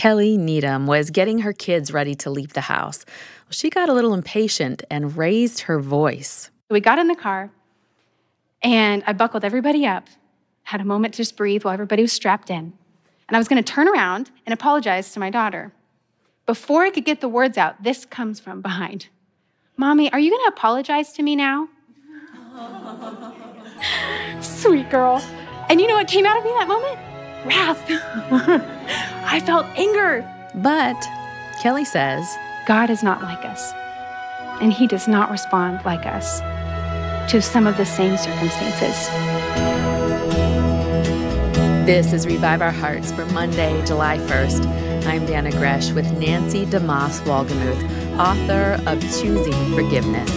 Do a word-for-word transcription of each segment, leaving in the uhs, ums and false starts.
Kelly Needham was getting her kids ready to leave the house. She got a little impatient and raised her voice. We got in the car, and I buckled everybody up, had a moment to just breathe while everybody was strapped in. And I was going to turn around and apologize to my daughter. Before I could get the words out, this comes from behind. Mommy, are you going to apologize to me now? Sweet girl. And you know what came out of me that moment? Wrath. I felt anger. But Kelly says, God is not like us, and he does not respond like us to some of the same circumstances. This is Revive Our Hearts for Monday, July first. I'm Dana Gresh with Nancy DeMoss Wolgemuth, author of Choosing Forgiveness.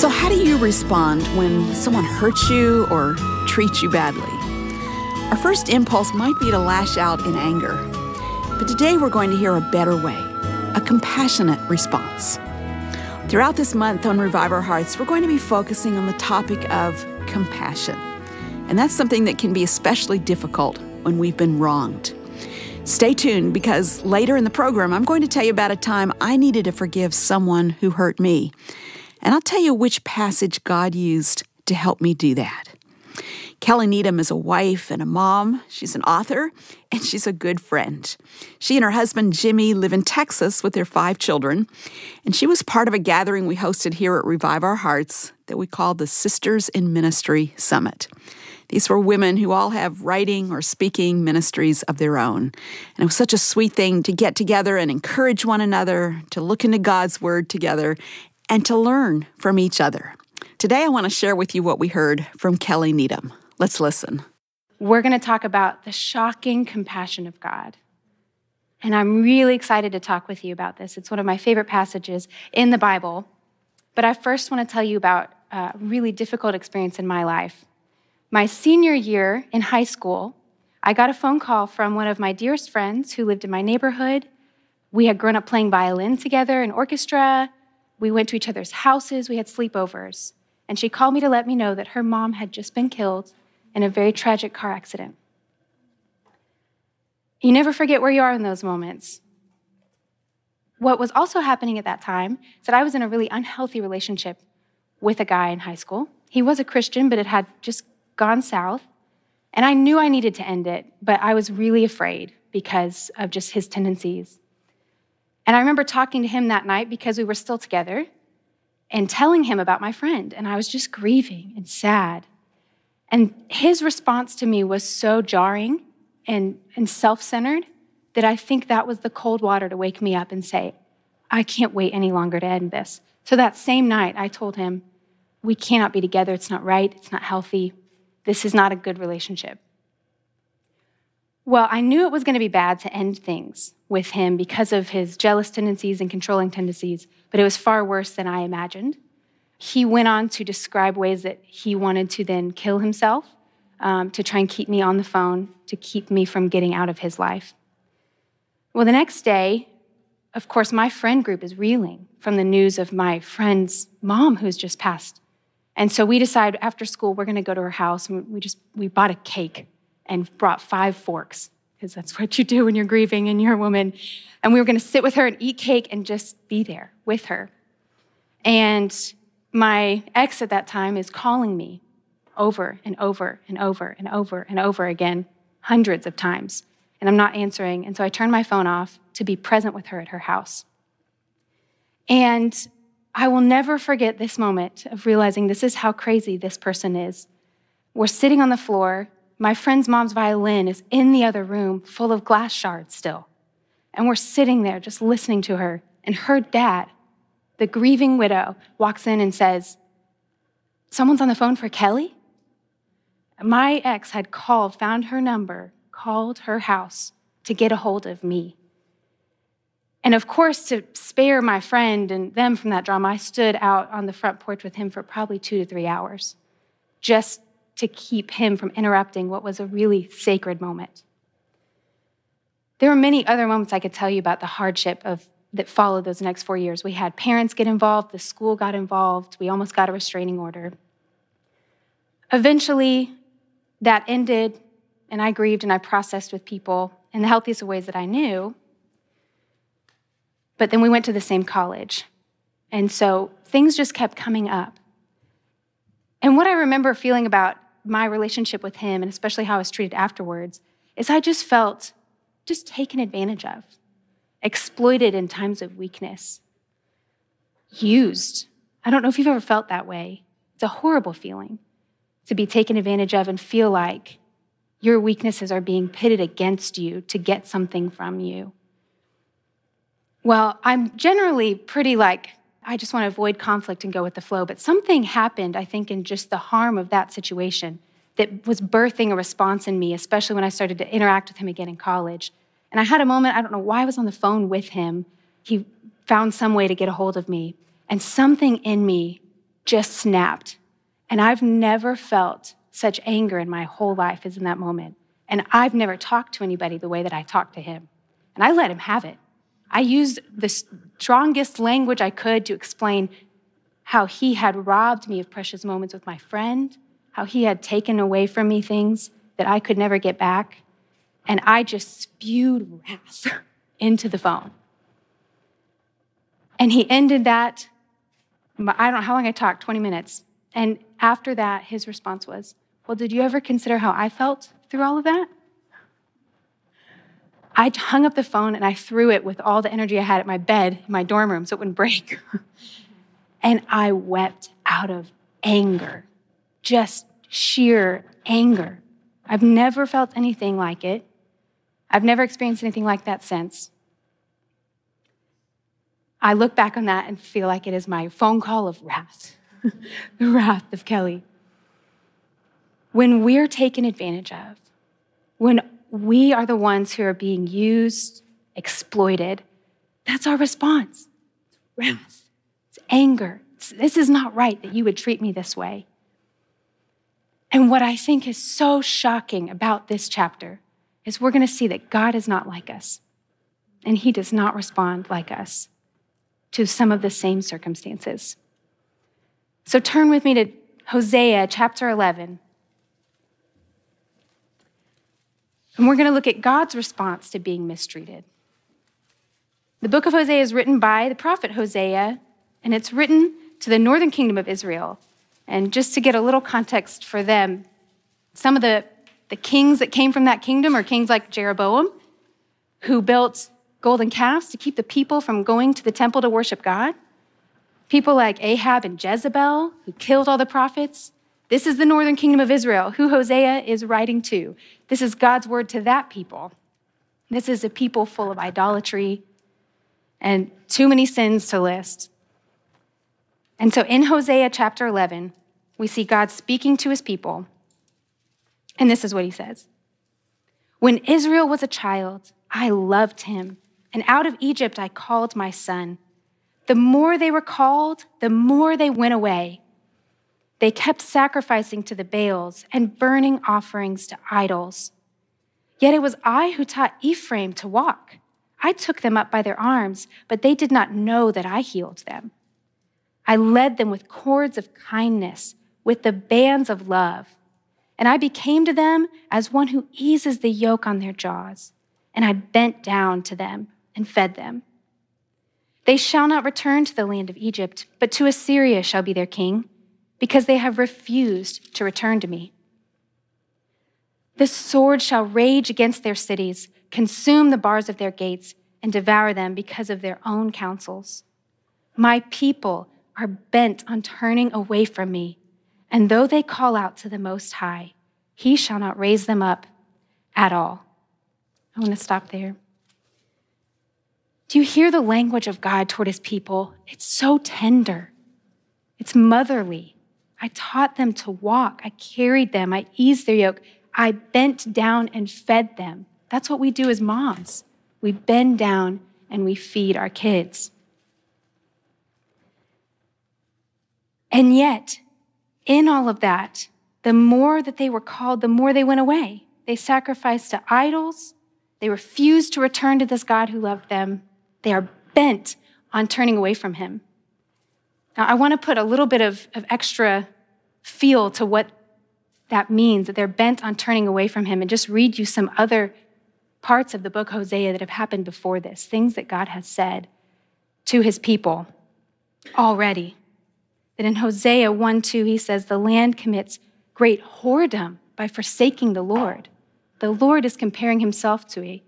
So how do you respond when someone hurts you or treats you badly? Our first impulse might be to lash out in anger. But today we're going to hear a better way, a compassionate response. Throughout this month on Revive Our Hearts, we're going to be focusing on the topic of compassion. And that's something that can be especially difficult when we've been wronged. Stay tuned, because later in the program, I'm going to tell you about a time I needed to forgive someone who hurt me. And I'll tell you which passage God used to help me do that. Kelly Needham is a wife and a mom. She's an author, and she's a good friend. She and her husband, Jimmy, live in Texas with their five children. And she was part of a gathering we hosted here at Revive Our Hearts that we called the Sisters in Ministry Summit. These were women who all have writing or speaking ministries of their own. And it was such a sweet thing to get together and encourage one another, to look into God's Word together, and to learn from each other. Today, I want to share with you what we heard from Kelly Needham. Let's listen. We're going to talk about the shocking compassion of God. And I'm really excited to talk with you about this. It's one of my favorite passages in the Bible. But I first want to tell you about a really difficult experience in my life. My senior year in high school, I got a phone call from one of my dearest friends who lived in my neighborhood. We had grown up playing violin together in orchestra. We went to each other's houses. We had sleepovers. And she called me to let me know that her mom had just been killed in a very tragic car accident. You never forget where you are in those moments. What was also happening at that time is that I was in a really unhealthy relationship with a guy in high school. He was a Christian, but it had just gone south. And I knew I needed to end it, but I was really afraid because of just his tendencies. And I remember talking to him that night, because we were still together, and telling him about my friend. And I was just grieving and sad. And his response to me was so jarring and, and self-centered that I think that was the cold water to wake me up and say, I can't wait any longer to end this. So that same night, I told him, we cannot be together. It's not right. It's not healthy. This is not a good relationship. Well, I knew it was going to be bad to end things with him because of his jealous tendencies and controlling tendencies, but it was far worse than I imagined. He went on to describe ways that he wanted to then kill himself um, to try and keep me on the phone, to keep me from getting out of his life. Well, the next day, of course, my friend group is reeling from the news of my friend's mom who's just passed. And so we decide after school, we're going to go to her house, and we just, we bought a cake and brought five forks, because that's what you do when you're grieving and you're a woman. And we were going to sit with her and eat cake and just be there with her. And my ex at that time is calling me over and over and over and over and over again, hundreds of times. And I'm not answering. And so I turned my phone off to be present with her at her house. And I will never forget this moment of realizing this is how crazy this person is. We're sitting on the floor. My friend's mom's violin is in the other room full of glass shards still. And we're sitting there just listening to her. And her dad, the grieving widow, walks in and says, someone's on the phone for Kelly? My ex had called, found her number, called her house to get a hold of me. And of course, to spare my friend and them from that drama, I stood out on the front porch with him for probably two to three hours, just to keep him from interrupting what was a really sacred moment. There were many other moments I could tell you about the hardship of that followed those next four years. We had parents get involved, the school got involved, we almost got a restraining order. Eventually, that ended, and I grieved and I processed with people in the healthiest of ways that I knew. But then we went to the same college. And so things just kept coming up. And what I remember feeling about my relationship with him, and especially how I was treated afterwards, is I just felt just taken advantage of, exploited in times of weakness, used. I don't know if you've ever felt that way. It's a horrible feeling to be taken advantage of and feel like your weaknesses are being pitted against you to get something from you. Well, I'm generally pretty like, I just want to avoid conflict and go with the flow, but something happened, I think, in just the harm of that situation that was birthing a response in me, especially when I started to interact with him again in college. And I had a moment, I don't know why I was on the phone with him. He found some way to get a hold of me, and something in me just snapped. And I've never felt such anger in my whole life as in that moment. And I've never talked to anybody the way that I talked to him. And I let him have it. I used the strongest language I could to explain how he had robbed me of precious moments with my friend, how he had taken away from me things that I could never get back. And I just spewed wrath into the phone. And he ended that, I don't know how long I talked, twenty minutes. And after that, his response was, well, did you ever consider how I felt through all of that? I hung up the phone and I threw it with all the energy I had at my bed in my dorm room so it wouldn't break. And I wept out of anger, just sheer anger. I've never felt anything like it. I've never experienced anything like that since. I look back on that and feel like it is my phone call of wrath, the wrath of Kelly. When we're taken advantage of, when we are the ones who are being used, exploited, that's our response. It's wrath, it's anger. It's, this is not right that you would treat me this way. And what I think is so shocking about this chapter is we're going to see that God is not like us, and he does not respond like us to some of the same circumstances. So turn with me to Hosea chapter eleven. And we're going to look at God's response to being mistreated. The book of Hosea is written by the prophet Hosea, and it's written to the northern kingdom of Israel. And just to get a little context for them, some of the, the kings that came from that kingdom are kings like Jeroboam, who built golden calves to keep the people from going to the temple to worship God. People like Ahab and Jezebel, who killed all the prophets. This is the northern kingdom of Israel, who Hosea is writing to. This is God's word to that people. This is a people full of idolatry and too many sins to list. And so in Hosea chapter eleven, we see God speaking to his people. And this is what he says. When Israel was a child, I loved him. And out of Egypt, I called my son. The more they were called, the more they went away. They kept sacrificing to the Baals and burning offerings to idols. Yet it was I who taught Ephraim to walk. I took them up by their arms, but they did not know that I healed them. I led them with cords of kindness, with the bands of love. And I became to them as one who eases the yoke on their jaws. And I bent down to them and fed them. They shall not return to the land of Egypt, but to Assyria shall be their king, because they have refused to return to me. The sword shall rage against their cities, consume the bars of their gates, and devour them because of their own counsels. My people are bent on turning away from me, and though they call out to the Most High, he shall not raise them up at all. I want to stop there. Do you hear the language of God toward his people? It's so tender. It's motherly. I taught them to walk. I carried them. I eased their yoke. I bent down and fed them. That's what we do as moms. We bend down and we feed our kids. And yet, in all of that, the more that they were called, the more they went away. They sacrificed to idols. They refused to return to this God who loved them. They are bent on turning away from him. Now, I want to put a little bit of, of extra feel to what that means, that they're bent on turning away from him, and just read you some other parts of the book Hosea that have happened before this, things that God has said to his people already. That in Hosea one two, he says, the land commits great whoredom by forsaking the Lord. The Lord is comparing himself to a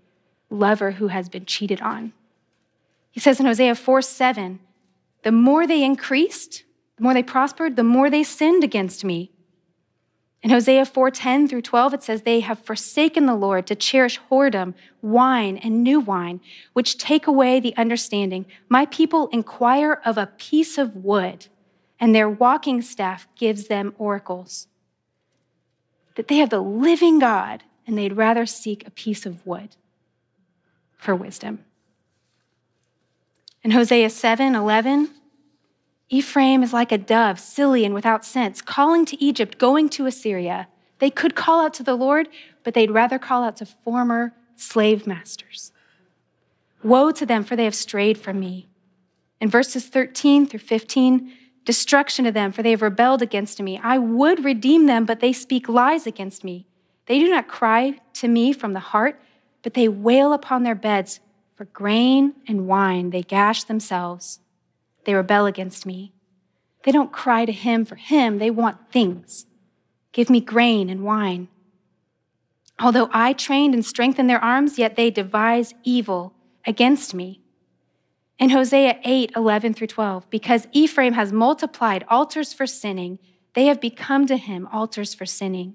lover who has been cheated on. He says in Hosea four seven, the more they increased, the more they prospered, the more they sinned against me. In Hosea four ten through twelve, it says, they have forsaken the Lord to cherish whoredom, wine, and new wine, which take away the understanding. My people inquire of a piece of wood, and their walking staff gives them oracles. That they have the living God, and they'd rather seek a piece of wood for wisdom. In Hosea seven eleven, Ephraim is like a dove, silly and without sense, calling to Egypt, going to Assyria. They could call out to the Lord, but they'd rather call out to former slave masters. Woe to them, for they have strayed from me. In verses thirteen through fifteen, destruction to them, for they have rebelled against me. I would redeem them, but they speak lies against me. They do not cry to me from the heart, but they wail upon their beds. For grain and wine, they gash themselves. They rebel against me. They don't cry to him for him. They want things. Give me grain and wine. Although I trained and strengthened their arms, yet they devise evil against me. In Hosea eight eleven through twelve, because Ephraim has multiplied altars for sinning, they have become to him altars for sinning.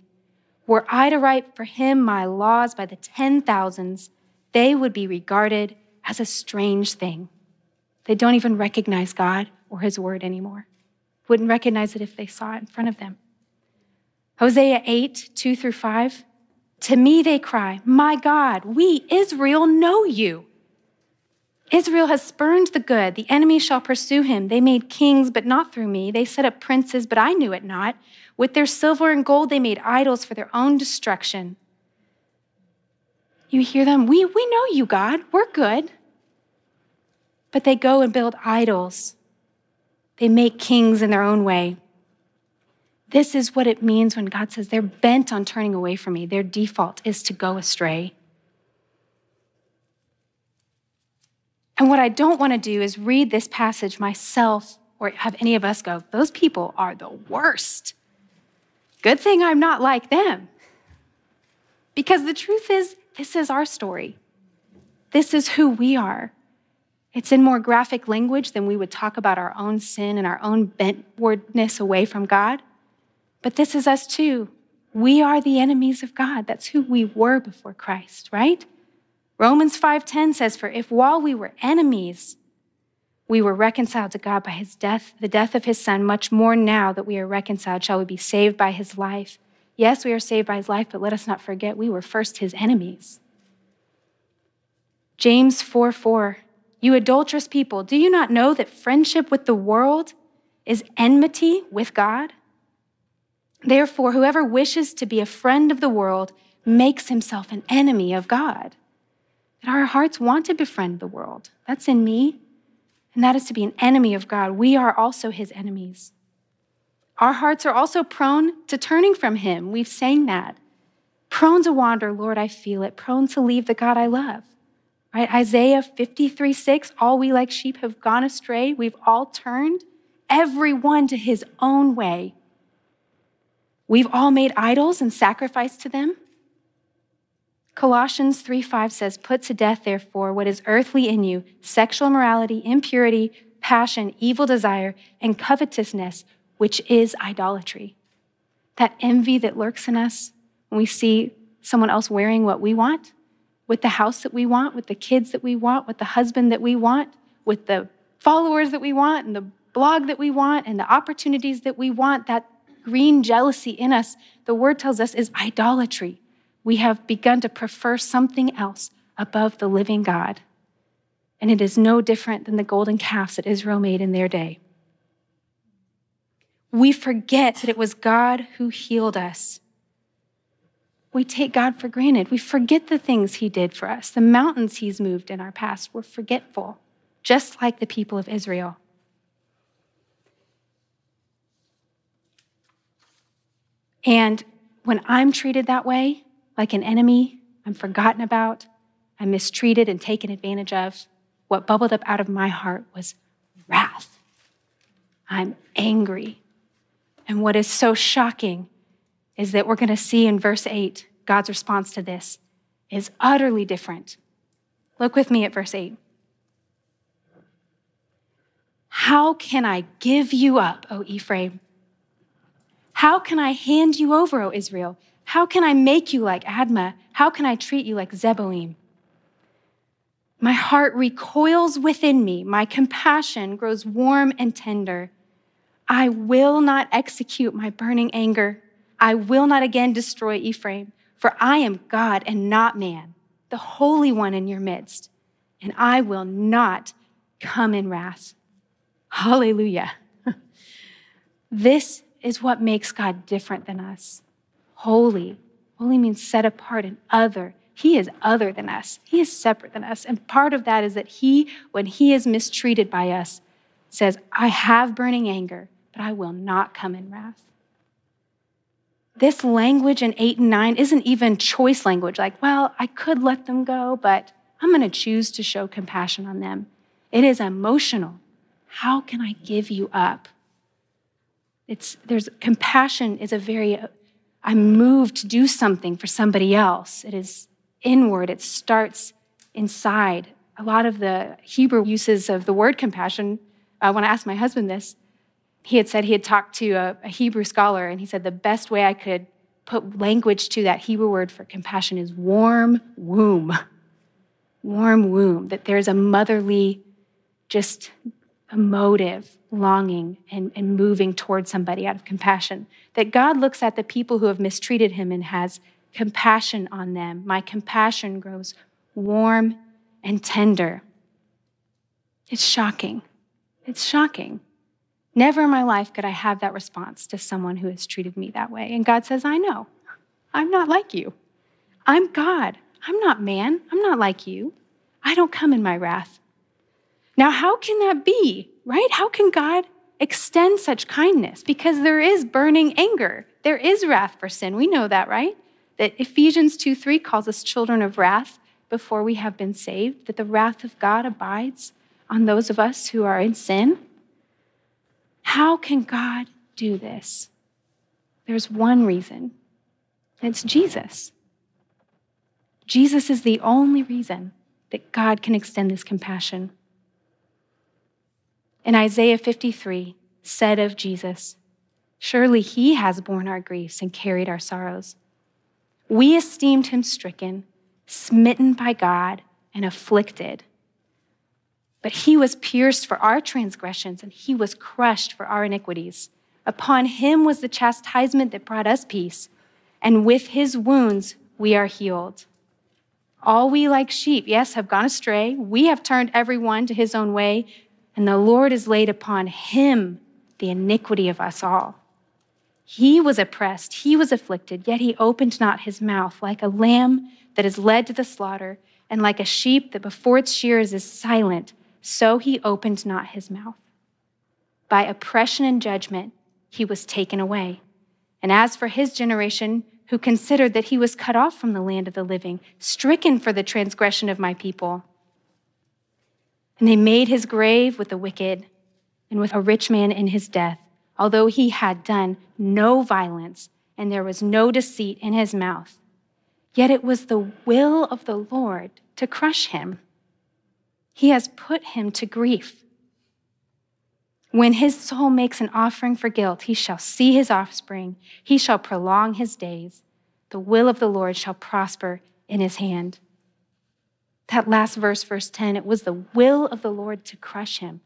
Were I to write for him my laws by the ten thousands, they would be regarded as a strange thing. They don't even recognize God or his word anymore. Wouldn't recognize it if they saw it in front of them. Hosea eight two through five, to me they cry, my God, we, Israel, know you. Israel has spurned the good. The enemy shall pursue him. They made kings, but not through me. They set up princes, but I knew it not. With their silver and gold, they made idols for their own destruction. You hear them, we, we know you, God. We're good. But they go and build idols. They make kings in their own way. This is what it means when God says they're bent on turning away from me. Their default is to go astray. And what I don't want to do is read this passage myself or have any of us go, those people are the worst. Good thing I'm not like them. Because the truth is, this is our story. This is who we are. It's in more graphic language than we would talk about our own sin and our own bentwardness away from God. But this is us too. We are the enemies of God. That's who we were before Christ, right? Romans five ten says, for if while we were enemies, we were reconciled to God by his death, the death of his son, much more now that we are reconciled, shall we be saved by his life. Yes, we are saved by his life, but let us not forget we were first his enemies. James four four, you adulterous people, do you not know that friendship with the world is enmity with God? Therefore, whoever wishes to be a friend of the world makes himself an enemy of God. That our hearts want to befriend the world. That's in me, and that is to be an enemy of God. We are also his enemies. Our hearts are also prone to turning from him. We've sang that. Prone to wander, Lord, I feel it. Prone to leave the God I love. Right? Isaiah fifty-three six, all we like sheep have gone astray. We've all turned, everyone to his own way. We've all made idols and sacrificed to them. Colossians three five says, put to death, therefore, what is earthly in you, sexual immorality, impurity, passion, evil desire, and covetousness, which is idolatry. That envy that lurks in us when we see someone else wearing what we want, with the house that we want, with the kids that we want, with the husband that we want, with the followers that we want, and the blog that we want, and the opportunities that we want, that green jealousy in us, the word tells us, is idolatry. We have begun to prefer something else above the living God. And it is no different than the golden calves that Israel made in their day. We forget that it was God who healed us. We take God for granted. We forget the things he did for us, the mountains he's moved in our past. We're forgetful. just like the people of Israel. And when I'm treated that way, like an enemy, I'm forgotten about, I'm mistreated and taken advantage of, what bubbled up out of my heart was wrath. I'm angry. And what is so shocking is that we're going to see in verse eight, God's response to this is utterly different. Look with me at verse eight. How can I give you up, O Ephraim? How can I hand you over, O Israel? How can I make you like Admah? How can I treat you like Zeboim? My heart recoils within me. My compassion grows warm and tender. I will not execute my burning anger. I will not again destroy Ephraim, for I am God and not man, the Holy One in your midst, and I will not come in wrath. Hallelujah. This is what makes God different than us. Holy. Holy means set apart and other. He is other than us. He is separate than us. And part of that is that he, when he is mistreated by us, says, I have burning anger, but I will not come in wrath. This language in eight and nine isn't even choice language, like, well, I could let them go, but I'm going to choose to show compassion on them. It is emotional. How can I give you up? It's, there's compassion is a very, I'm moved to do something for somebody else. It is inward. It starts inside. A lot of the Hebrew uses of the word compassion, uh, when I asked my husband this, he had said he had talked to a, a Hebrew scholar, and he said the best way I could put language to that Hebrew word for compassion is warm womb. Warm womb, that there's a motherly, just emotive longing and, and moving towards somebody out of compassion. That God looks at the people who have mistreated him and has compassion on them. My compassion grows warm and tender. It's shocking. It's shocking. Never in my life could I have that response to someone who has treated me that way. And God says, I know, I'm not like you. I'm God. I'm not man. I'm not like you. I don't come in my wrath. Now, how can that be, right? How can God extend such kindness? Because there is burning anger. There is wrath for sin. We know that, right? That Ephesians two three calls us children of wrath before we have been saved, that the wrath of God abides on those of us who are in sin. How can God do this? There's one reason. It's Jesus. Jesus is the only reason that God can extend this compassion. In Isaiah fifty-three, said of Jesus, surely he has borne our griefs and carried our sorrows. We esteemed him stricken, smitten by God, and afflicted. But he was pierced for our transgressions, and he was crushed for our iniquities. Upon him was the chastisement that brought us peace, and with his wounds we are healed. All we like sheep, yes, have gone astray. We have turned everyone to his own way, and the Lord has laid upon him the iniquity of us all. He was oppressed, he was afflicted, yet he opened not his mouth, like a lamb that is led to the slaughter, and like a sheep that before its shearers is silent, so he opened not his mouth. By oppression and judgment, he was taken away. And as for his generation, who considered that he was cut off from the land of the living, stricken for the transgression of my people. And they made his grave with the wicked and with a rich man in his death, although he had done no violence and there was no deceit in his mouth. Yet it was the will of the Lord to crush him. He has put him to grief. When his soul makes an offering for guilt, he shall see his offspring. He shall prolong his days. The will of the Lord shall prosper in his hand. That last verse, verse ten, it was the will of the Lord to crush him.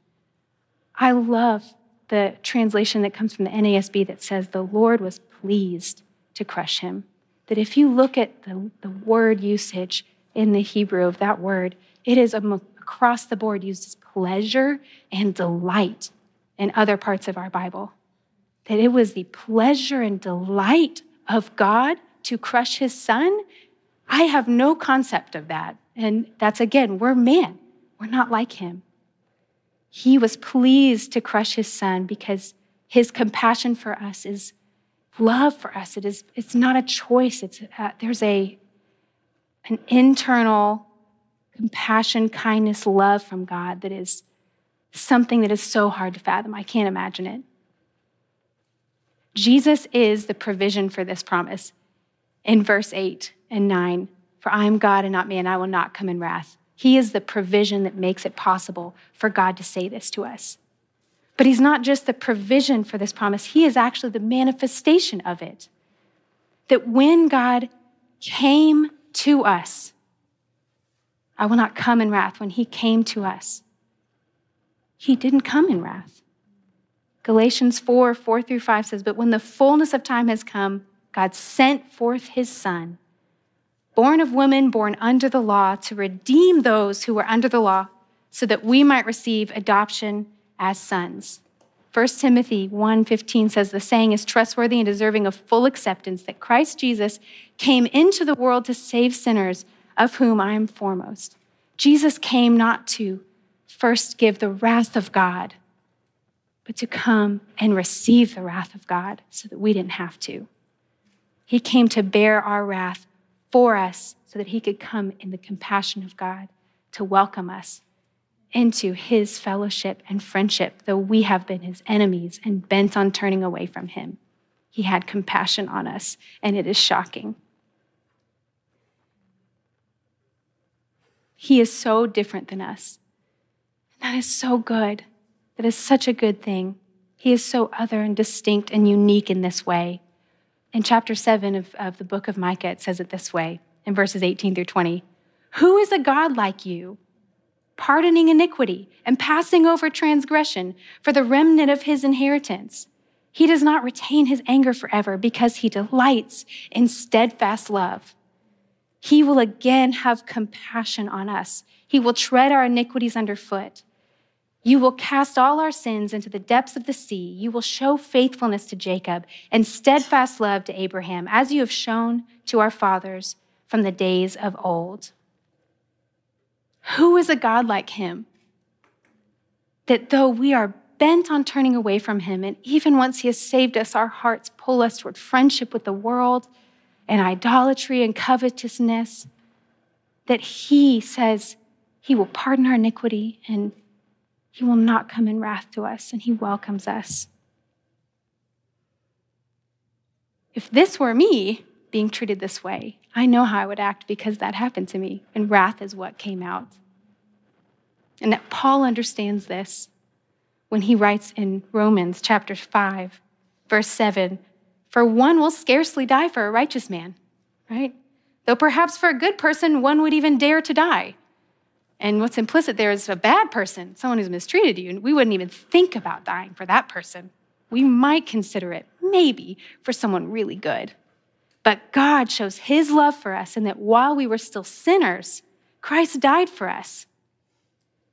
I love the translation that comes from the N A S B that says the Lord was pleased to crush him. That if you look at the, the word usage in the Hebrew of that word, it is a across the board used as pleasure and delight in other parts of our Bible, that it was the pleasure and delight of God to crush his son. I have no concept of that. And that's, again, we're man. We're not like him. He was pleased to crush his son because his compassion for us is love for us. It is, it's not a choice. It's uh, there's a an internal compassion, kindness, love from God that is something that is so hard to fathom. I can't imagine it. Jesus is the provision for this promise in verse eight and nine. For I am God and not man, I will not come in wrath. He is the provision that makes it possible for God to say this to us. But he's not just the provision for this promise, he is actually the manifestation of it. That when God came to us, I will not come in wrath. When he came to us, he didn't come in wrath. Galatians four, four through five says, but when the fullness of time has come, God sent forth his son, born of woman, born under the law, to redeem those who were under the law so that we might receive adoption as sons. First Timothy one fifteen says, the saying is trustworthy and deserving of full acceptance that Christ Jesus came into the world to save sinners, of whom I am foremost. Jesus came not to first give the wrath of God, but to come and receive the wrath of God so that we didn't have to. He came to bear our wrath for us so that he could come in the compassion of God to welcome us into his fellowship and friendship, though we have been his enemies and bent on turning away from him. He had compassion on us, and it is shocking. He is so different than us. And that is so good. That is such a good thing. He is so other and distinct and unique in this way. In chapter seven of, of the book of Micah, it says it this way, in verses eighteen through twenty, who is a God like you? Pardoning iniquity and passing over transgression for the remnant of his inheritance. He does not retain his anger forever because he delights in steadfast love. He will again have compassion on us. He will tread our iniquities underfoot. You will cast all our sins into the depths of the sea. You will show faithfulness to Jacob and steadfast love to Abraham, as you have shown to our fathers from the days of old. Who is a God like him? That though we are bent on turning away from him, and even once he has saved us, our hearts pull us toward friendship with the world and idolatry and covetousness, that he says he will pardon our iniquity and he will not come in wrath to us, and he welcomes us. If this were me being treated this way, I know how I would act because that happened to me, and wrath is what came out. And that Paul understands this when he writes in Romans chapter five, verse seven, for one will scarcely die for a righteous man, right? Though perhaps for a good person, one would even dare to die. And what's implicit there is a bad person, someone who's mistreated you, and we wouldn't even think about dying for that person. We might consider it, maybe, for someone really good. But God shows his love for us in that while we were still sinners, Christ died for us.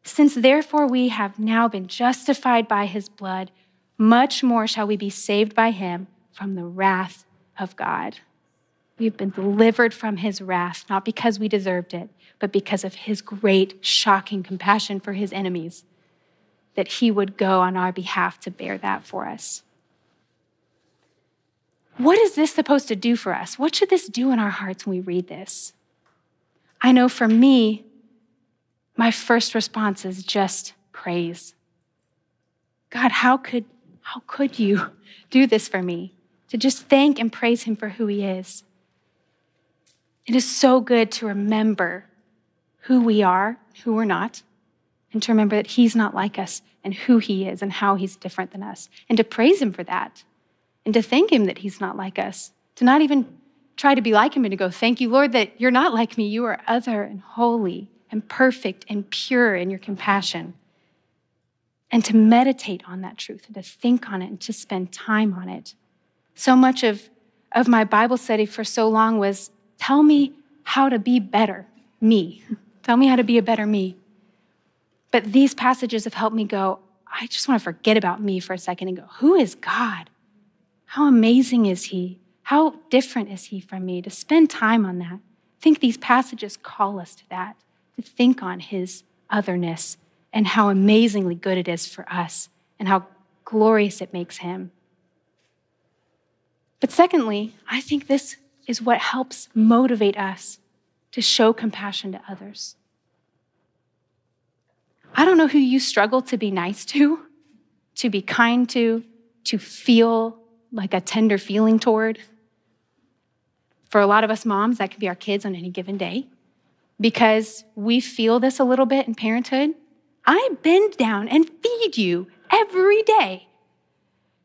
Since therefore we have now been justified by his blood, much more shall we be saved by him from the wrath of God. We've been delivered from his wrath, not because we deserved it, but because of his great, shocking compassion for his enemies, that he would go on our behalf to bear that for us. What is this supposed to do for us? What should this do in our hearts when we read this? I know for me, my first response is just praise. God, how could, how could you do this for me? To just thank and praise him for who he is. It is so good to remember who we are, who we're not, and to remember that he's not like us and who he is and how he's different than us, and to praise him for that, and to thank him that he's not like us, to not even try to be like him and to go, thank you, Lord, that you're not like me. You are other and holy and perfect and pure in your compassion, and to meditate on that truth and to think on it and to spend time on it. So much of, of my Bible study for so long was, tell me how to be better, me. Tell me how to be a better me. But these passages have helped me go, I just want to forget about me for a second and go, who is God? How amazing is he? How different is he from me? To spend time on that. I think these passages call us to that, to think on his otherness and how amazingly good it is for us and how glorious it makes him. But secondly, I think this is what helps motivate us to show compassion to others. I don't know who you struggle to be nice to, to be kind to, to feel like a tender feeling toward. For a lot of us moms, that could be our kids on any given day, because we feel this a little bit in parenthood. I bend down and feed you every day,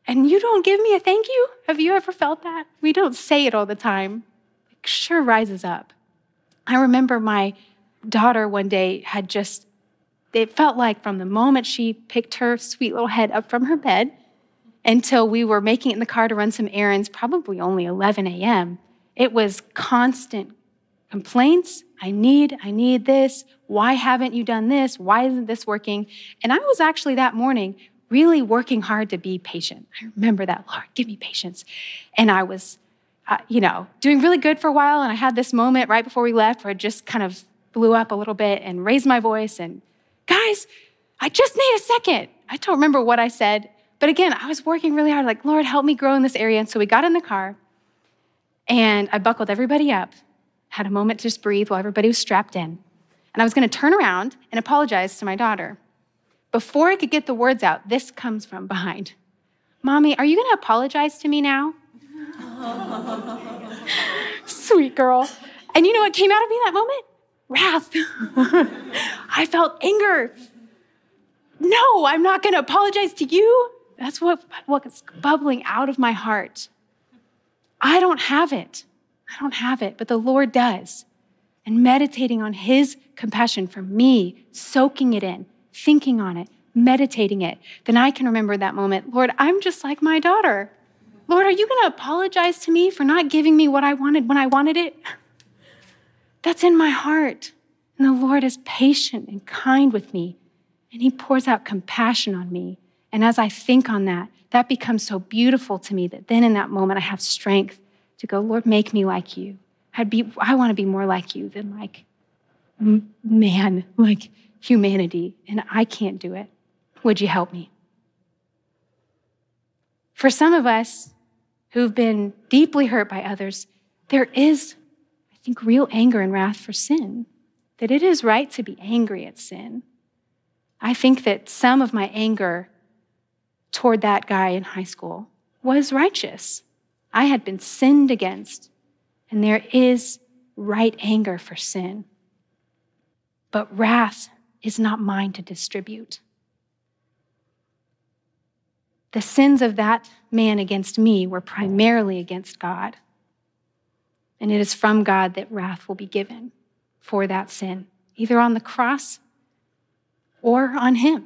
and you don't give me a thank you? Have you ever felt that? We don't say it all the time. It sure rises up. I remember my daughter one day had just, it felt like from the moment she picked her sweet little head up from her bed until we were making it in the car to run some errands, probably only eleven a.m., it was constant complaints. I need, I need this. Why haven't you done this? Why isn't this working? And I was actually that morning really working hard to be patient. I remember that, Lord, give me patience. And I was, uh, you know, doing really good for a while. And I had this moment right before we left where I just kind of blew up a little bit and raised my voice and, guys, I just need a second. I don't remember what I said. But again, I was working really hard, like, Lord, help me grow in this area. And so we got in the car. And I buckled everybody up, had a moment to just breathe while everybody was strapped in. And I was gonna turn around and apologize to my daughter. Before I could get the words out, this comes from behind. Mommy, are you gonna apologize to me now? Sweet girl. And you know what came out of me that moment? Wrath. I felt anger. No, I'm not gonna apologize to you. That's what what's bubbling out of my heart. I don't have it. I don't have it, but the Lord does. And meditating on his compassion for me, soaking it in, thinking on it, meditating it, then I can remember that moment. Lord, I'm just like my daughter. Lord, are you going to apologize to me for not giving me what I wanted when I wanted it? That's in my heart. And the Lord is patient and kind with me, and he pours out compassion on me. And as I think on that, that becomes so beautiful to me that then in that moment I have strength to go, Lord, make me like you. I'd be, I want to be more like you than like man, like humanity, and I can't do it. Would you help me? For some of us who've been deeply hurt by others, there is, I think, real anger and wrath for sin, that it is right to be angry at sin. I think that some of my anger toward that guy in high school was righteous. I had been sinned against, and there is right anger for sin. But wrath is not mine to distribute. The sins of that man against me were primarily against God, and it is from God that wrath will be given for that sin, either on the cross or on him.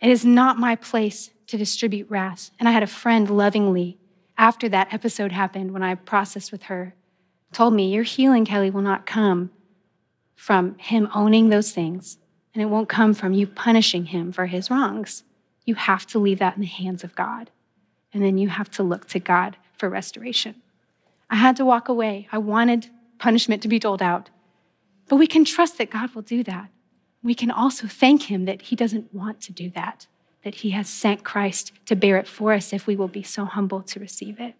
It is not my place to distribute wrath. And I had a friend lovingly, after that episode happened, when I processed with her, told me, your healing, Kelly, will not come from him owning those things, and it won't come from you punishing him for his wrongs. You have to leave that in the hands of God, and then you have to look to God for restoration. I had to walk away. I wanted punishment to be doled out, but we can trust that God will do that. We can also thank him that he doesn't want to do that, that he has sent Christ to bear it for us if we will be so humble to receive it.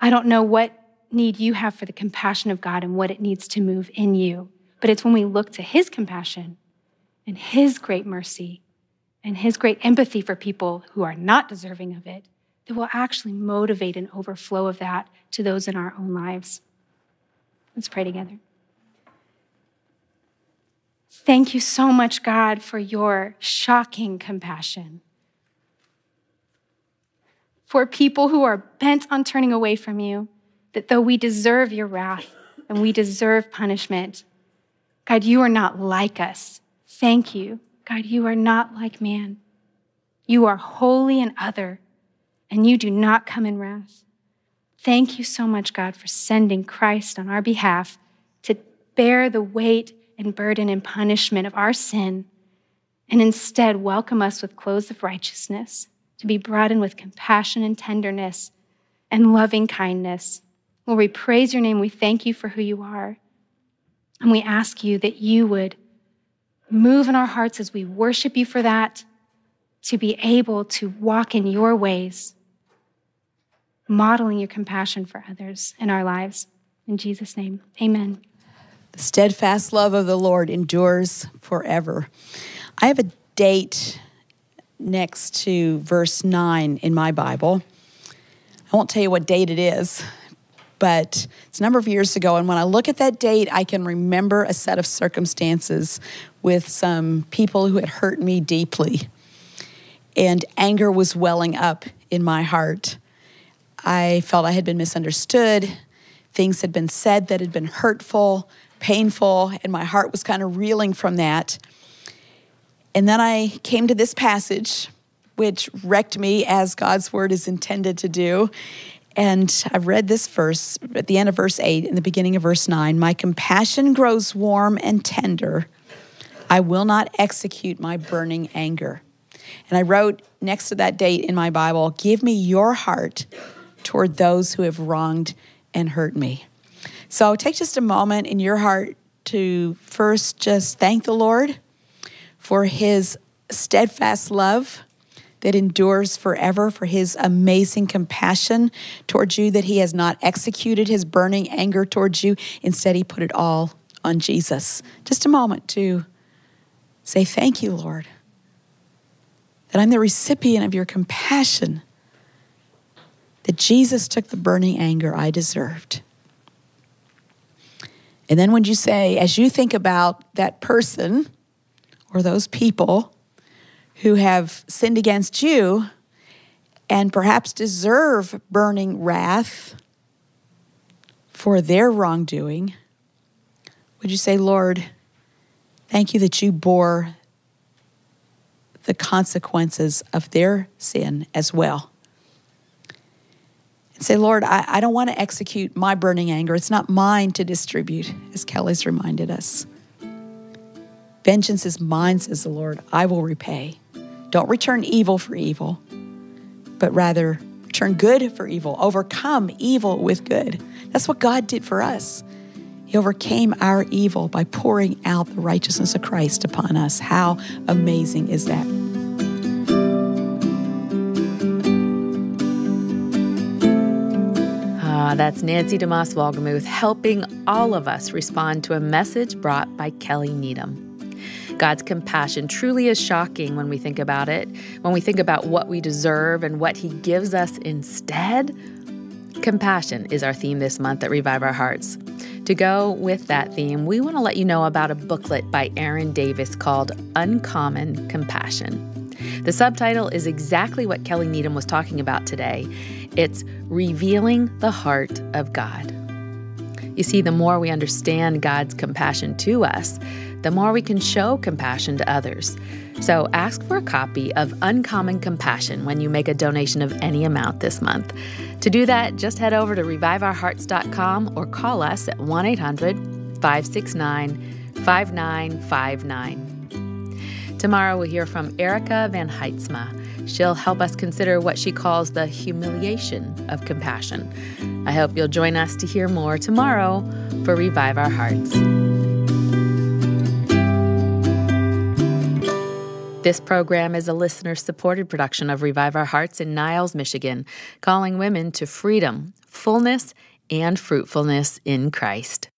I don't know what need you have for the compassion of God and what it needs to move in you, but it's when we look to his compassion and his great mercy and his great empathy for people who are not deserving of it that will actually motivate an overflow of that to those in our own lives. Let's pray together. Thank you so much, God, for your shocking compassion. For people who are bent on turning away from you, that though we deserve your wrath and we deserve punishment, God, you are not like us. Thank you. God, you are not like man. You are holy and other, and you do not come in wrath. Thank you so much, God, for sending Christ on our behalf to bear the weight and burden and punishment of our sin, and instead welcome us with clothes of righteousness, to be brought in with compassion and tenderness and loving kindness. Lord, we praise your name. We thank you for who you are. And we ask you that you would move in our hearts as we worship you for that, to be able to walk in your ways, modeling your compassion for others in our lives. In Jesus' name, amen. The steadfast love of the Lord endures forever. I have a date next to verse nine in my Bible. I won't tell you what date it is, but it's a number of years ago. And when I look at that date, I can remember a set of circumstances with some people who had hurt me deeply. And anger was welling up in my heart. I felt I had been misunderstood. Things had been said that had been hurtful, painful, and my heart was kind of reeling from that. And then I came to this passage, which wrecked me as God's word is intended to do. And I've read this verse at the end of verse eight and the beginning of verse nine. My compassion grows warm and tender. I will not execute my burning anger. And I wrote next to that date in my Bible, give me your heart toward those who have wronged and hurt me. So take just a moment in your heart to first just thank the Lord for his steadfast love that endures forever, for his amazing compassion towards you, that he has not executed his burning anger towards you. Instead, he put it all on Jesus. Just a moment to say, thank you, Lord, that I'm the recipient of your compassion, that Jesus took the burning anger I deserved. And then when you say, as you think about that person or those people who have sinned against you and perhaps deserve burning wrath for their wrongdoing, would you say, Lord, thank you that you bore the consequences of their sin as well? And say, Lord, I, I don't want to execute my burning anger. It's not mine to distribute, as Kelly's reminded us. Vengeance is mine, says the Lord. I will repay. Don't return evil for evil, but rather return good for evil. Overcome evil with good. That's what God did for us. He overcame our evil by pouring out the righteousness of Christ upon us. How amazing is that? Ah, that's Nancy DeMoss Wolgemuth helping all of us respond to a message brought by Kelly Needham. God's compassion truly is shocking when we think about it. When we think about what we deserve and what he gives us instead, compassion is our theme this month at Revive Our Hearts. To go with that theme, we want to let you know about a booklet by Aaron Davis called Uncommon Compassion. The subtitle is exactly what Kelly Needham was talking about today. It's Revealing the Heart of God. You see, the more we understand God's compassion to us, the more we can show compassion to others. So ask for a copy of Uncommon Compassion when you make a donation of any amount this month. To do that, just head over to revive our hearts dot com or call us at one eight hundred, five six nine, five nine five nine. Tomorrow we'll hear from Erica Van Heitsma. She'll help us consider what she calls the humiliation of compassion. I hope you'll join us to hear more tomorrow for Revive Our Hearts. This program is a listener-supported production of Revive Our Hearts in Niles, Michigan, calling women to freedom, fullness, and fruitfulness in Christ.